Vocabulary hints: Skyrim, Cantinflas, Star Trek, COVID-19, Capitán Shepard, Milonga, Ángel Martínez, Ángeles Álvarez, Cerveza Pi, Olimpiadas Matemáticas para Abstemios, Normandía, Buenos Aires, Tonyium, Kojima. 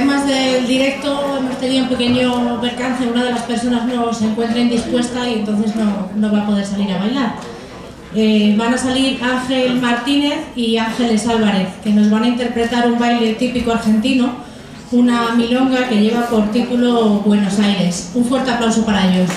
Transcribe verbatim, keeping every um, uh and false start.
temas del directo hemos tenido un pequeño percance, una de las personas no se encuentra indispuesta y entonces no, no va a poder salir a bailar. Eh, van a salir Ángel Martínez y Ángeles Álvarez, que nos van a interpretar un baile típico argentino, una milonga que lleva por título Buenos Aires. Un fuerte aplauso para ellos.